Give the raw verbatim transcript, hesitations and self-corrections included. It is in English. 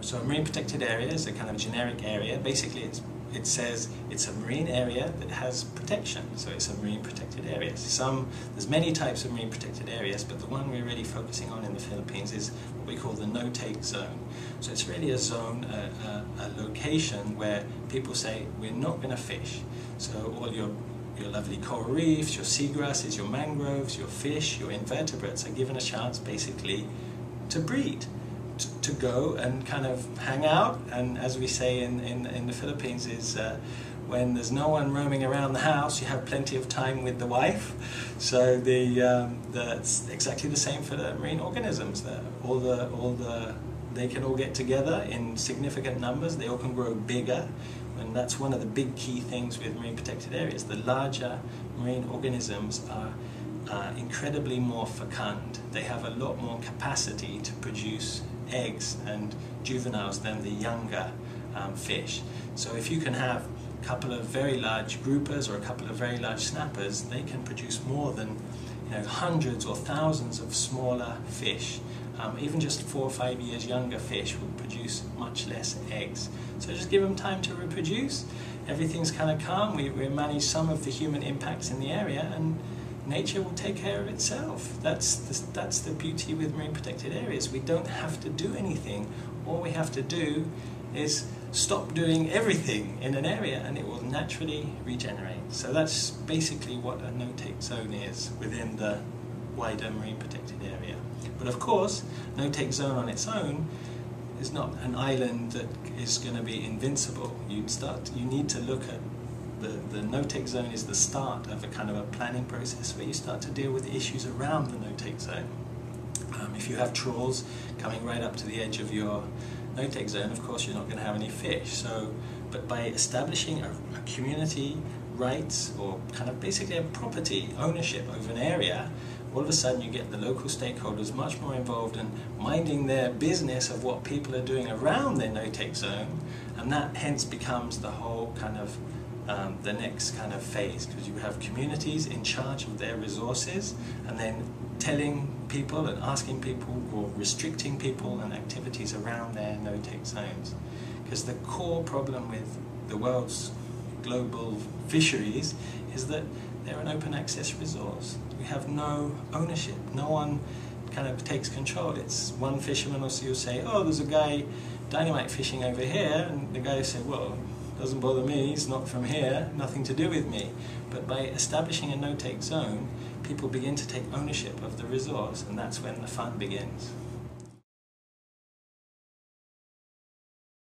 So Marine Protected Area is a kind of generic area. Basically, it's, it says it's a marine area that has protection, so it's a Marine Protected Area. Some, there's many types of Marine Protected Areas, but the one we're really focusing on in the Philippines is what we call the No-Take Zone. So it's really a zone, a, a, a location where people say, we're not going to fish. So all your your lovely coral reefs, your seagrasses, your mangroves, your fish, your invertebrates are given a chance basically to breed, to, to go and kind of hang out. And as we say in, in, in the Philippines is uh, when there's no one roaming around the house, you have plenty of time with the wife. So the, um, the it's exactly the same for the marine organisms. The, all the, all the, they can all get together in significant numbers, they all can grow bigger. And that's one of the big key things with Marine Protected Areas. The larger marine organisms are uh, incredibly more fecund. They have a lot more capacity to produce eggs and juveniles than the younger um, fish. So if you can have a couple of very large groupers or a couple of very large snappers, they can produce more than you know, hundreds or thousands of smaller fish. Um, even just four or five years younger fish will produce much less eggs. So just give them time to reproduce. Everything's kind of calm. We, we manage some of the human impacts in the area and nature will take care of itself. That's the, that's the beauty with Marine Protected Areas. We don't have to do anything. All we have to do is stop doing everything in an area and it will naturally regenerate. So that's basically what a no-take zone is within the wider Marine Protected Area. But of course, no-take zone on its own is not an island that is going to be invincible. You'd start, you need to look at the, the no-take zone is the start of a kind of a planning process where you start to deal with issues around the no-take zone. Um, if you have trawls coming right up to the edge of your no-take zone, of course you're not going to have any fish. So, but by establishing a, a community rights or kind of basically a property ownership over an area, all of a sudden you get the local stakeholders much more involved in minding their business of what people are doing around their no-take zone, and that hence becomes the whole kind of um, the next kind of phase, because you have communities in charge of their resources and then telling people and asking people or restricting people and activities around their no-take zones. Because the core problem with the world's global fisheries is that they're an open access resource. We have no ownership. No one kind of takes control. It's one fisherman or so you'll say, oh, there's a guy dynamite fishing over here, and the guy will say, well, doesn't bother me, it's not from here, nothing to do with me. But by establishing a no-take zone, people begin to take ownership of the resource, and that's when the fun begins.